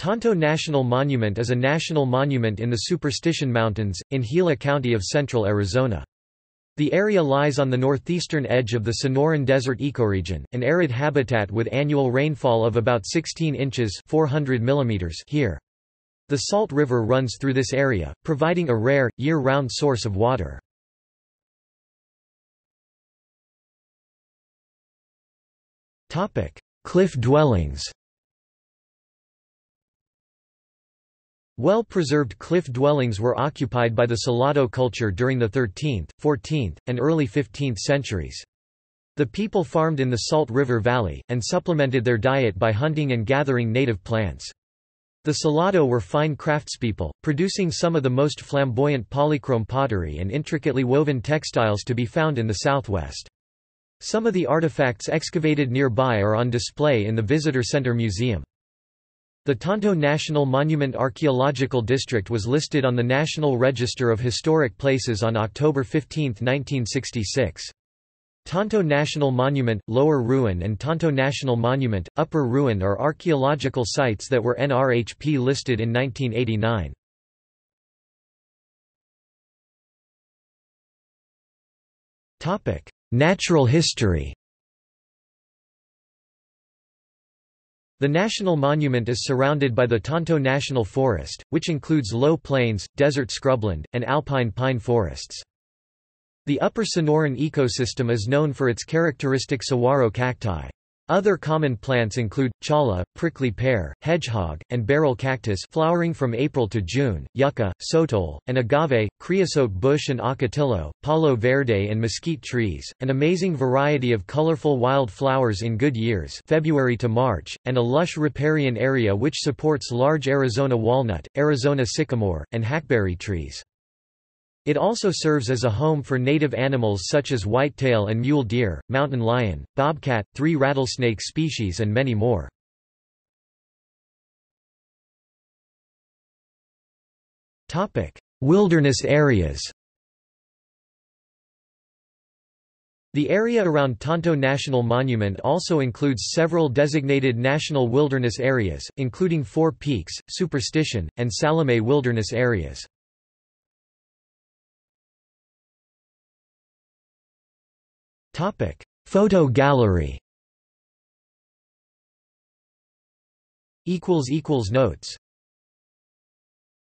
Tonto National Monument is a national monument in the Superstition Mountains, in Gila County of central Arizona. The area lies on the northeastern edge of the Sonoran Desert ecoregion, an arid habitat with annual rainfall of about 16 inches (400 mm) here. The Salt River runs through this area, providing a rare, year-round source of water. Cliff dwellings. Well-preserved cliff dwellings were occupied by the Salado culture during the 13th, 14th, and early 15th centuries. The people farmed in the Salt River Valley, and supplemented their diet by hunting and gathering native plants. The Salado were fine craftspeople, producing some of the most flamboyant polychrome pottery and intricately woven textiles to be found in the Southwest. Some of the artifacts excavated nearby are on display in the Visitor Center Museum. The Tonto National Monument Archaeological District was listed on the National Register of Historic Places on October 15, 1966. Tonto National Monument, Lower Ruin, and Tonto National Monument, Upper Ruin are archaeological sites that were NRHP listed in 1989. Natural history. The national monument is surrounded by the Tonto National Forest, which includes low plains, desert scrubland, and alpine pine forests. The Upper Sonoran ecosystem is known for its characteristic saguaro cacti. Other common plants include chala, prickly pear, hedgehog, and barrel cactus flowering from April to June, yucca, sotol, and agave, creosote bush and ocotillo, palo verde and mesquite trees, an amazing variety of colorful wild flowers in good years February to March, and a lush riparian area which supports large Arizona walnut, Arizona sycamore, and hackberry trees. It also serves as a home for native animals such as whitetail and mule deer, mountain lion, bobcat, 3 rattlesnake species and many more. Wilderness areas. The area around Tonto National Monument also includes several designated national wilderness areas, including Four Peaks, Superstition, and Salome Wilderness areas. Photo gallery. Notes